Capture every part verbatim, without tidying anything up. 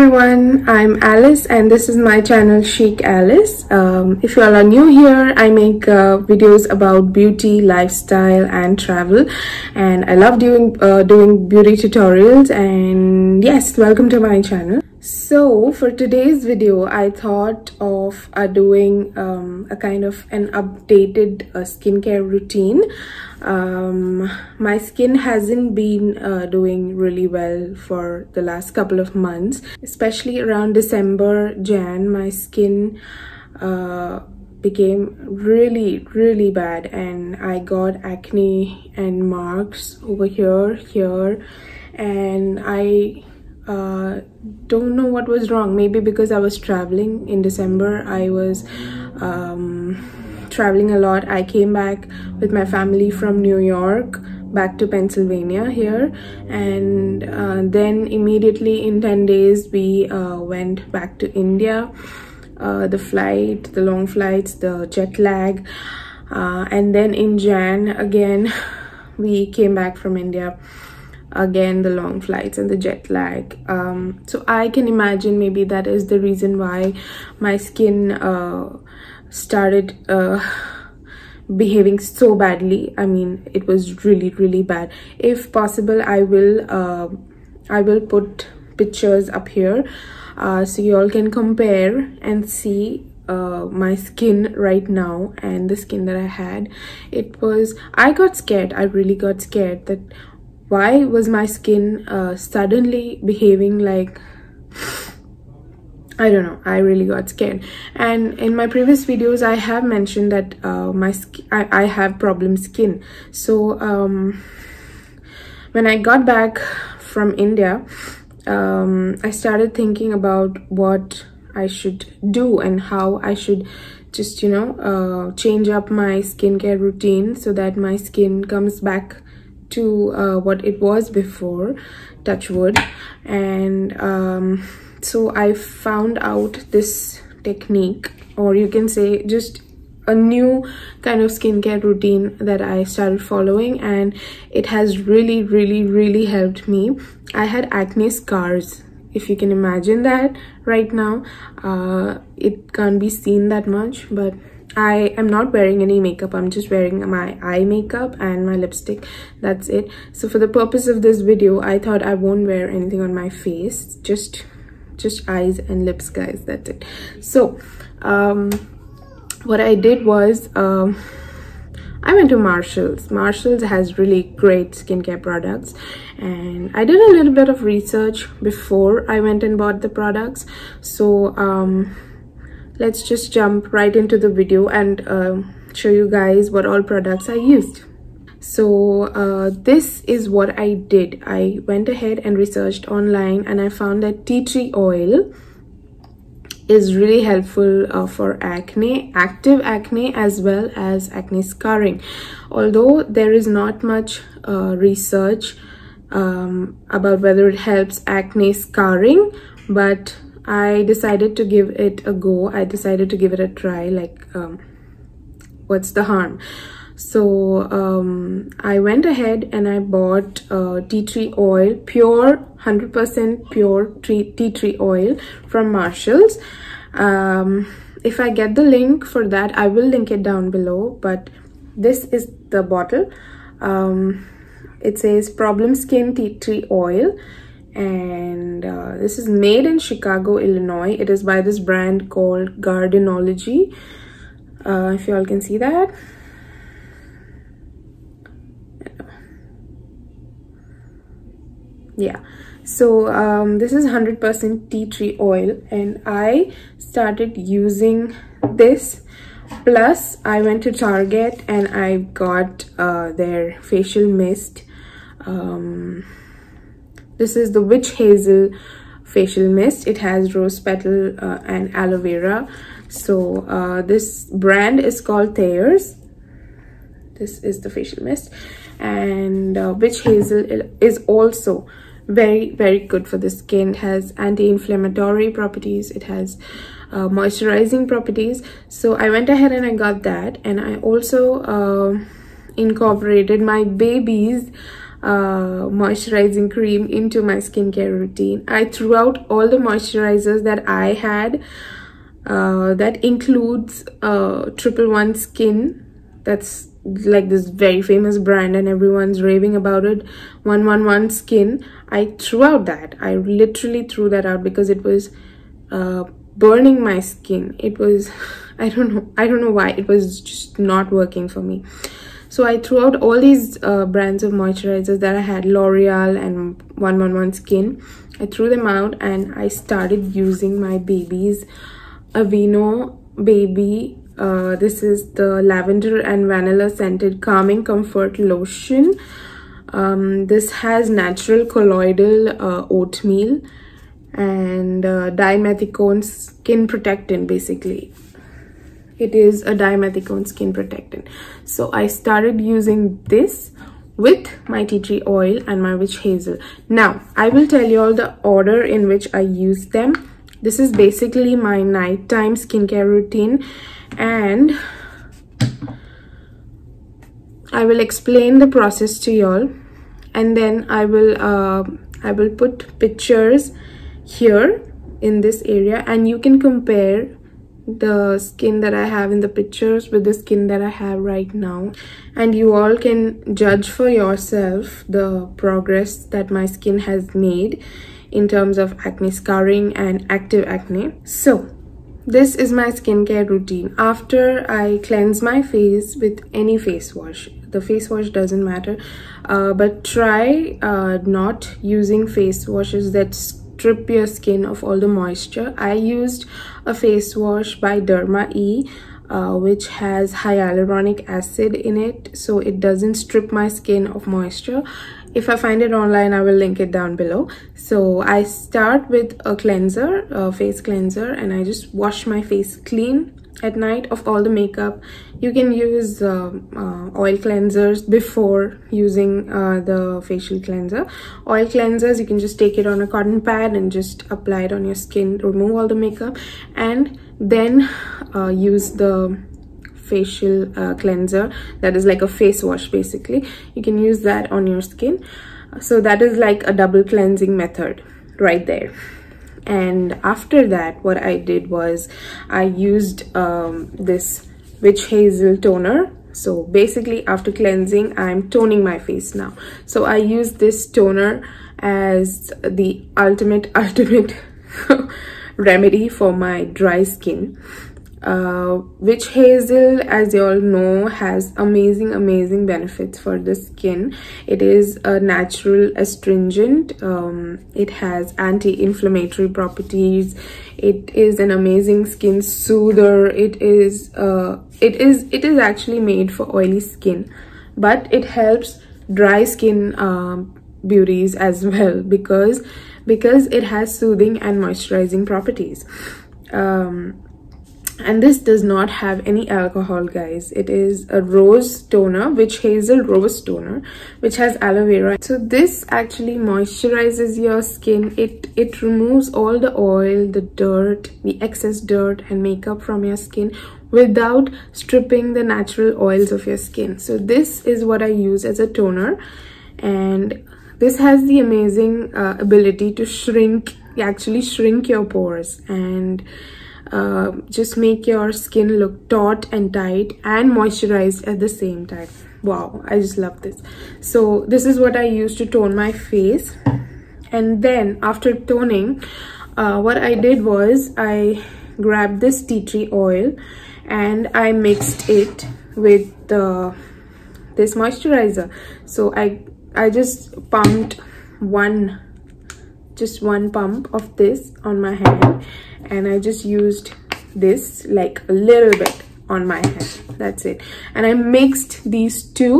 everyone, I'm Alice and this is my channel Chic Alice. Um, if you all are new here, I make uh, videos about beauty, lifestyle and travel, and I love doing uh, doing beauty tutorials. And yes, welcome to my channel. So for today's video, I thought of uh, doing um, a kind of an updated uh, skincare routine. Um, my skin hasn't been uh, doing really well for the last couple of months, especially around December, Jan. My skin uh, became really really bad and I got acne and marks over here, here, and I uh don't know what was wrong. Maybe because I was traveling in December, I was um traveling a lot. I came back with my family from New York back to Pennsylvania here, and uh, then immediately in ten days we uh, went back to India. Uh, the flight, the long flights, the jet lag, uh, and then in Jan again we came back from India. Again, the long flights and the jet lag. Um, so I can imagine maybe that is the reason why my skin uh, started uh, behaving so badly. I mean, it was really, really bad. If possible, I will, uh, I will put pictures up here uh, so you all can compare and see Uh, my skin right now and the skin that I had. It was, I got scared. I really got scared that why was my skin uh, suddenly behaving like, I don't know, I really got scared. And in my previous videos, I have mentioned that uh, my skin, I, I have problem skin. So um, when I got back from India, um, I started thinking about what I should do and how I should just, you know, uh, change up my skincare routine so that my skin comes back to uh, what it was before, touch wood. And um, so I found out this technique, or you can say just a new kind of skincare routine that I started following, and it has really really really helped me. I had acne scars, if you can imagine that right now. Uh, it can't be seen that much, but I am not wearing any makeup. I'm just wearing my eye makeup and my lipstick, that's it. So for the purpose of this video, I thought I won't wear anything on my face, just just eyes and lips, guys, that's it. So um what I did was, um I went to Marshall's. Marshall's has really great skincare products, and I did a little bit of research before I went and bought the products. So um let's just jump right into the video and uh, show you guys what all products I used. So uh, this is what I did. I went ahead and researched online, and I found that tea tree oil is really helpful uh, for acne, active acne as well as acne scarring. Although there is not much uh, research um, about whether it helps acne scarring, but I decided to give it a go. I decided to give it a try, like um, what's the harm? So um, I went ahead and I bought uh, tea tree oil, pure one hundred percent pure tree, tea tree oil from Marshall's. Um, if I get the link for that, I will link it down below, but this is the bottle. Um, it says problem skin tea tree oil, and uh, this is made in Chicago, Illinois. It is by this brand called Gardenology. Uh, if you all can see that, yeah. So um, this is one hundred percent tea tree oil, and I started using this. Plus I went to Target and I got uh, their facial mist. um, This is the Witch Hazel facial mist. It has rose petal uh, and aloe vera. So uh, this brand is called Thayers. This is the facial mist, and uh, Witch Hazel is also very very good for the skin. It has anti-inflammatory properties. It has uh, moisturizing properties. So I went ahead and I got that, and I also uh, incorporated my baby's uh, moisturizing cream into my skincare routine. I threw out all the moisturizers that I had. Uh, that includes one one one Skin. That's like this very famous brand and everyone's raving about it. one one one Skin. I threw out that. I literally threw that out because it was uh, burning my skin. It was, I don't know. I don't know why. It was just not working for me. So I threw out all these uh, brands of moisturizers that I had, L'Oreal and one one one Skin. I threw them out and I started using my baby's Aveeno Baby. Uh, this is the lavender and vanilla scented calming comfort lotion. Um, this has natural colloidal uh, oatmeal and uh, dimethicone skin protectant. Basically, it is a dimethicone skin protectant. So I started using this with my tea tree oil and my witch hazel. Now I will tell you all the order in which I use them. This is basically my nighttime skincare routine, and I will explain the process to y'all, and then I will uh, I will put pictures here in this area, and you can compare the skin that I have in the pictures with the skin that I have right now, and you all can judge for yourself the progress that my skin has made in terms of acne scarring and active acne. So this is my skincare routine. After I cleanse my face with any face wash, the face wash doesn't matter, uh, but try uh, not using face washes that strip your skin of all the moisture. I used a face wash by Derma E, uh, which has hyaluronic acid in it, so it doesn't strip my skin of moisture. If I find it online, I will link it down below. So I start with a cleanser, a face cleanser, and I just wash my face clean at night of all the makeup. You can use uh, uh, oil cleansers before using uh, the facial cleanser. Oil cleansers, you can just take it on a cotton pad and just apply it on your skin, remove all the makeup, and then uh, use the facial uh, cleanser that is like a face wash. Basically, you can use that on your skin. So that is like a double cleansing method right there. And after that, what I did was I used um, this Witch Hazel toner. So basically, after cleansing, I'm toning my face now. So I use this toner as the ultimate ultimate remedy for my dry skin. Uh, Witch Hazel, as you all know, has amazing amazing benefits for the skin. It is a natural astringent. Um, it has anti-inflammatory properties. It is an amazing skin soother. It is uh, it is it is actually made for oily skin, but it helps dry skin uh, beauties as well, because because it has soothing and moisturizing properties. Um, And this does not have any alcohol, guys. It is a rose toner, Witch Hazel rose toner, which has aloe vera. So this actually moisturizes your skin. It it removes all the oil, the dirt, the excess dirt and makeup from your skin without stripping the natural oils of your skin. So this is what I use as a toner, and this has the amazing uh, ability to shrink, actually shrink your pores, and Uh, just make your skin look taut and tight and moisturized at the same time. Wow, I just love this. So this is what I use to tone my face. And then after toning, uh, what I did was I grabbed this tea tree oil and I mixed it with uh, this moisturizer. So I I just pumped one just one pump of this on my hand, and I just used this like a little bit on my hand. That's it. And I mixed these two,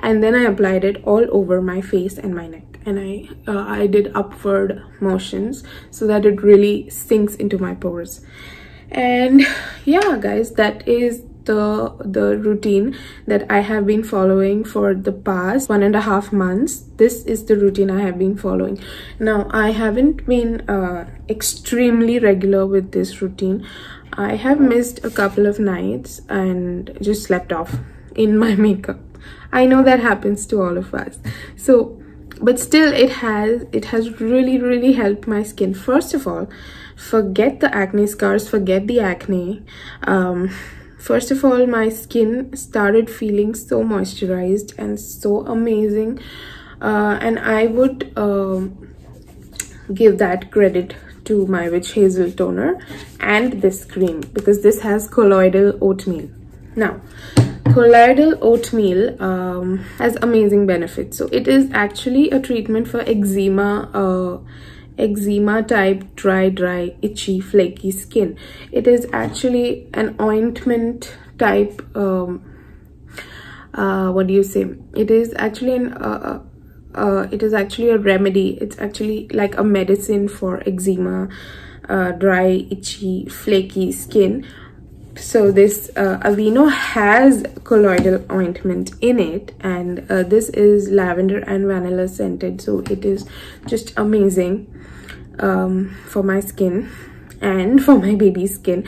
and then I applied it all over my face and my neck, and I uh, I did upward motions so that it really sinks into my pores. And yeah, guys, that is the the routine that I have been following for the past one and a half months. This is the routine I have been following. Now I haven't been uh, extremely regular with this routine. I have missed a couple of nights and just slept off in my makeup. I know that happens to all of us. So but still it has it has really really helped my skin. First of all, forget the acne scars, forget the acne. Um first of all, my skin started feeling so moisturized and so amazing, uh and I would um give that credit to my Witch Hazel toner and this cream, because this has colloidal oatmeal. Now, colloidal oatmeal um, has amazing benefits. So it is actually a treatment for eczema, uh, eczema type dry, dry, itchy, flaky skin. It is actually an ointment type, um, uh, what do you say? It is actually an... Uh, Uh, it is actually a remedy. It's actually like a medicine for eczema, uh, dry, itchy, flaky skin. So this uh, Aveeno has colloidal ointment in it, and uh, this is lavender and vanilla scented. So it is just amazing um, for my skin and for my baby's skin.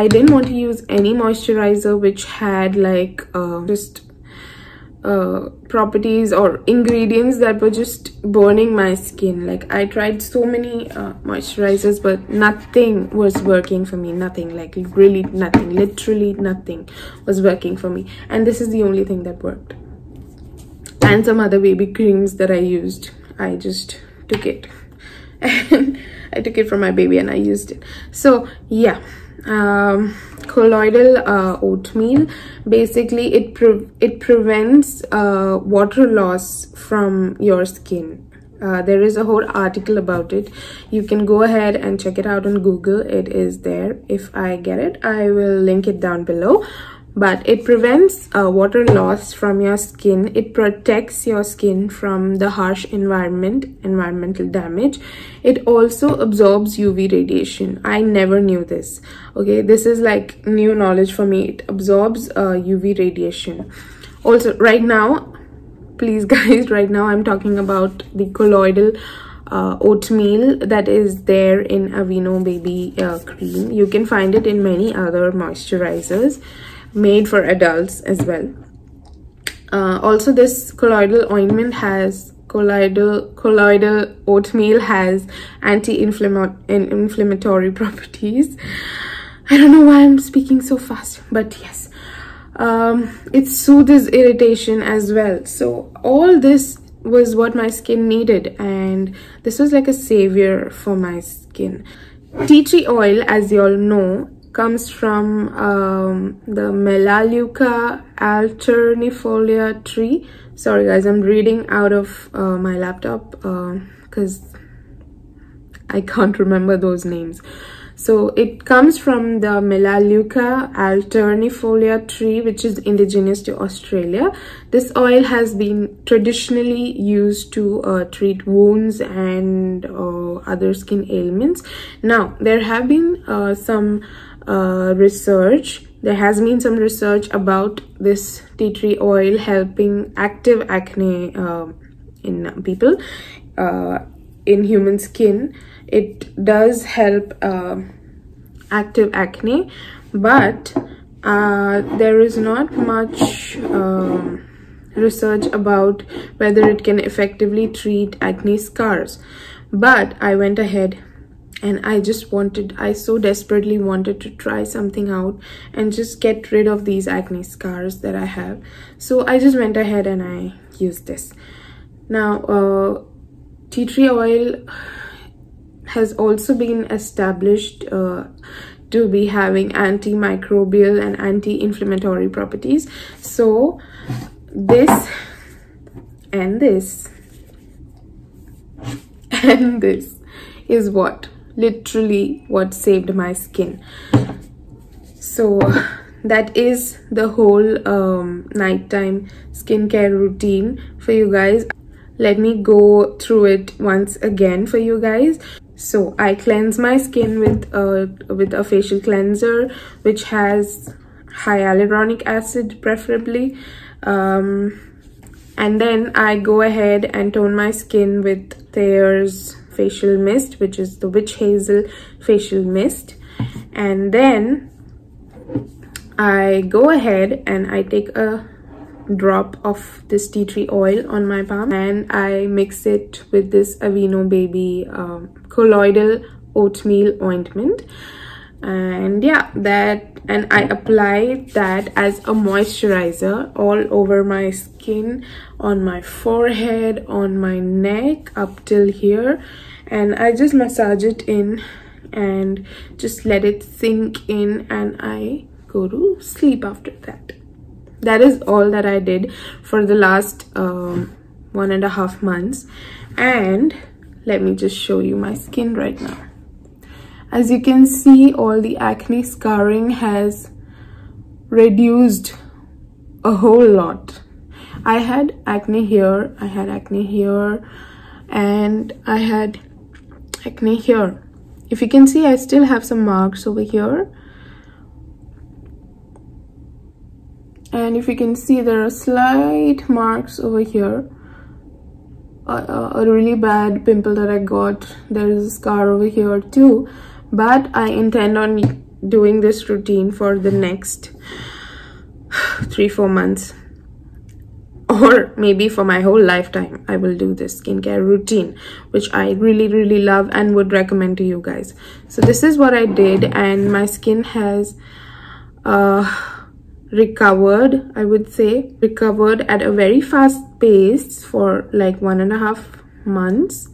I didn't want to use any moisturizer which had like uh, just Uh, properties or ingredients that were just burning my skin. Like, I tried so many uh, moisturizers, but nothing was working for me. Nothing, like really nothing, literally nothing was working for me, and this is the only thing that worked. And some other baby creams that I used, I just took it and I took it from my baby and I used it. So yeah, um colloidal uh, oatmeal, basically it pre it prevents uh water loss from your skin. Uh, there is a whole article about it. You can go ahead and check it out on Google. It is there. If I get it, I will link it down below. But it prevents uh, water loss from your skin. It protects your skin from the harsh environment, environmental damage. It also absorbs U V radiation. I never knew this. Okay, this is like new knowledge for me. It absorbs uh, U V radiation. Also, right now, please guys, right now I'm talking about the colloidal Uh, oatmeal that is there in Aveeno Baby uh, cream. You can find it in many other moisturizers made for adults as well. Uh, also, this colloidal ointment has colloidal colloidal oatmeal has anti-inflammatory properties. I don't know why I'm speaking so fast, but yes, um, it soothes irritation as well. So all this was what my skin needed, and this was like a savior for my skin. Tea tree oil, as you all know, comes from um, the Melaleuca alternifolia tree. Sorry guys, I'm reading out of uh, my laptop because uh, I can't remember those names. So it comes from the Melaleuca alternifolia tree, which is indigenous to Australia. This oil has been traditionally used to uh, treat wounds and uh, other skin ailments. Now, there have been uh, some uh, research. There has been some research about this tea tree oil helping active acne uh, in people, uh, in human skin. It does help uh, active acne, but uh, there is not much uh, research about whether it can effectively treat acne scars. But I went ahead and I just wanted, I so desperately wanted to try something out and just get rid of these acne scars that I have. So I just went ahead and I used this. Now, uh, tea tree oil has also been established uh, to be having antimicrobial and anti-inflammatory properties. So this and this and this is what literally what saved my skin. So that is the whole um, nighttime skincare routine for you guys. Let me go through it once again for you guys. So I cleanse my skin with a with a facial cleanser which has hyaluronic acid, preferably, um, and then I go ahead and tone my skin with Thayers facial mist, which is the Witch Hazel facial mist, and then I go ahead and I take a drop of this tea tree oil on my palm, and I mix it with this Aveeno Baby um, colloidal oatmeal ointment. And yeah, that, and I apply that as a moisturizer all over my skin, on my forehead, on my neck, up till here, and I just massage it in and just let it sink in, and I go to sleep after that. That is all that I did for the last um, one and a half months. And let me just show you my skin right now. As you can see, all the acne scarring has reduced a whole lot. I had acne here, I had acne here, and I had acne here. If you can see, I still have some marks over here. And if you can see, there are slight marks over here. A, a, a really bad pimple that I got. There is a scar over here too. But I intend on doing this routine for the next three four months, or maybe for my whole lifetime. I will do this skincare routine, which I really really love and would recommend to you guys. So this is what I did, and my skin has uh, recovered, I would say, recovered at a very fast pace for like one and a half months.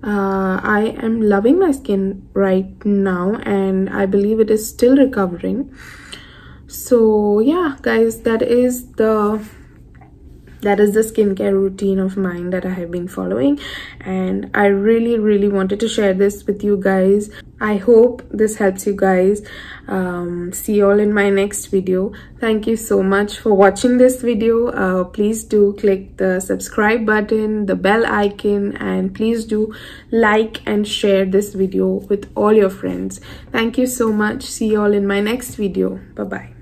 Uh, I am loving my skin right now, and I believe it is still recovering. So yeah guys, that is the that is the skincare routine of mine that I have been following, and I really really wanted to share this with you guys. I hope this helps you guys. Um, see you all in my next video. Thank you so much for watching this video. Uh, please do click the subscribe button, the bell icon, and please do like and share this video with all your friends. Thank you so much. See you all in my next video. Bye bye.